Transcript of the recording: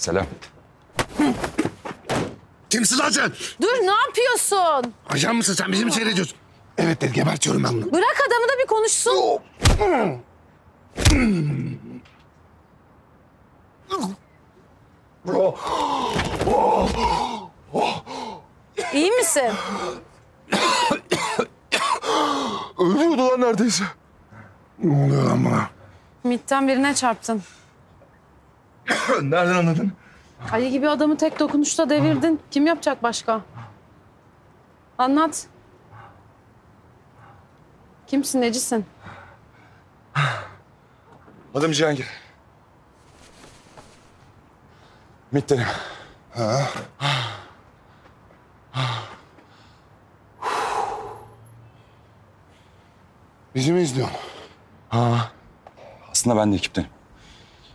Selam. Kimsin lan sen? Dur, ne yapıyorsun? Ajan mısın sen? Bizim içeri ediyorsun. Evet dedi, gebertiyorum ben bunu. Bırak adamı da bir konuşsun. İyi misin? Ölüyordu lan neredeyse. Ne oluyor lan bana? MİT'ten birine çarptın. Nereden anladın? Ali gibi adamı tek dokunuşta devirdin. Kim yapacak başka? Anlat. Kimsin, necisin? Adım Cihangir. MİT'tenim. Ha. Bizi mi izliyorsun? Ha. Aslında ben de ekiptenim.